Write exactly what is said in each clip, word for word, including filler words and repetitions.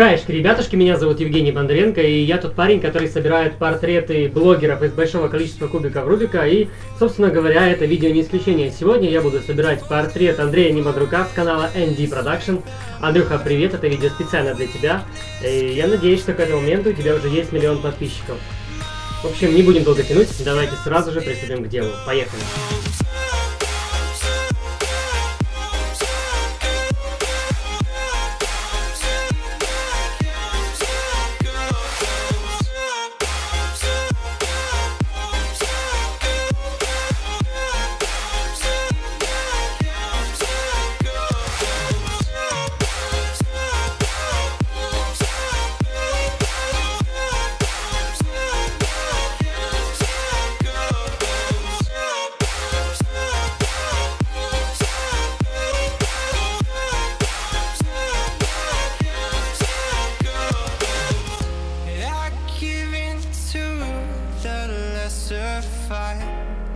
Хаешки, ребятушки, меня зовут Евгений Бондаренко, и я тот парень, который собирает портреты блогеров из большого количества кубиков Рубика, и, собственно говоря, это видео не исключение. Сегодня я буду собирать портрет Андрея Немодрука с канала эн ди Production. Андрюха, привет, это видео специально для тебя, и я надеюсь, что к этому моменту у тебя уже есть миллион подписчиков. В общем, не будем долго тянуть, давайте сразу же приступим к делу. Поехали!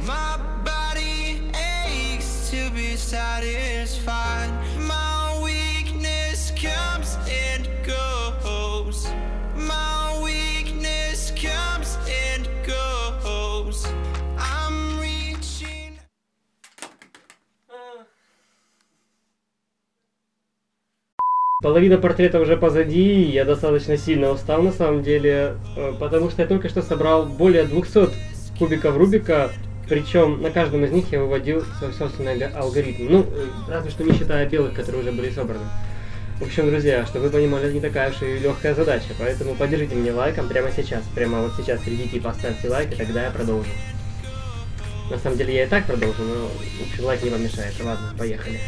My body aches to be satisfied. My weakness comes and goes. My weakness comes and goes. I'm reaching. Половина портрета уже позади, я достаточно сильно устал на самом деле, потому что я только что собрал более двухсот кубиков Рубика, причем на каждом из них я выводил свой собственный алгоритм. Ну, разве что не считая белых, которые уже были собраны. В общем, друзья, чтобы вы понимали, это не такая уж и легкая задача, поэтому поддержите меня лайком прямо сейчас. Прямо вот сейчас придите и поставьте лайк, и тогда я продолжу. На самом деле я и так продолжу, но, в общем, лайк не помешает. Ладно, поехали.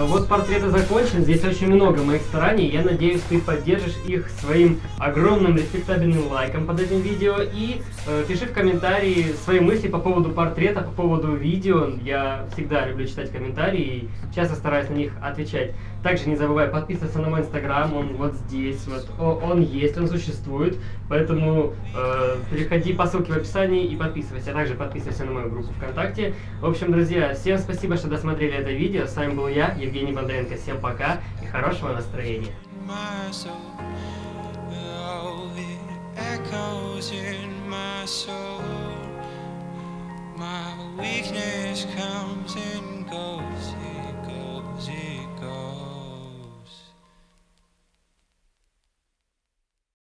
Вот портреты закончены, здесь очень много моих стараний, я надеюсь, ты поддержишь их своим огромным респектабельным лайком под этим видео, и э, пиши в комментарии свои мысли по поводу портрета, по поводу видео, я всегда люблю читать комментарии и часто стараюсь на них отвечать. Также не забывай подписываться на мой инстаграм, он вот здесь, вот он есть, он существует, поэтому э, переходи по ссылке в описании и подписывайся, а также подписывайся на мою группу ВКонтакте. В общем, друзья, всем спасибо, что досмотрели это видео, с вами был я, Евгений Бондаренко, всем пока и хорошего настроения. My weakness comes and goes, it goes, it